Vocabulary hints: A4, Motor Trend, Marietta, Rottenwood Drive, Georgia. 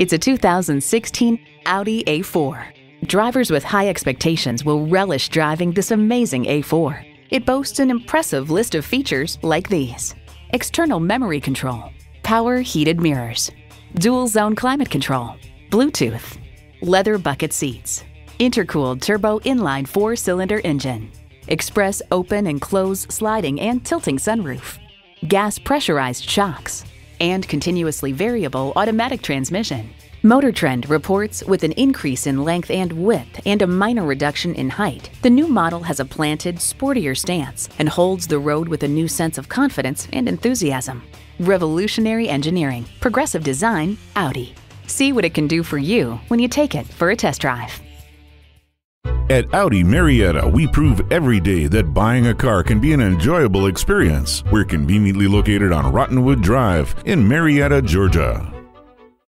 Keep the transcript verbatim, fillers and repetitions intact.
It's a two thousand sixteen Audi A four. Drivers with high expectations will relish driving this amazing A four. It boasts an impressive list of features like these: external memory control, power heated mirrors, dual zone climate control, Bluetooth, leather bucket seats, intercooled turbo inline four-cylinder engine, express open and close sliding and tilting sunroof, gas pressurized shocks, and continuously variable automatic transmission. Motor Trend reports with an increase in length and width and a minor reduction in height, the new model has a planted, sportier stance and holds the road with a new sense of confidence and enthusiasm. Revolutionary engineering, progressive design, Audi. See what it can do for you when you take it for a test drive. At Audi Marietta, we prove every day that buying a car can be an enjoyable experience. We're conveniently located on Rottenwood Drive in Marietta, Georgia.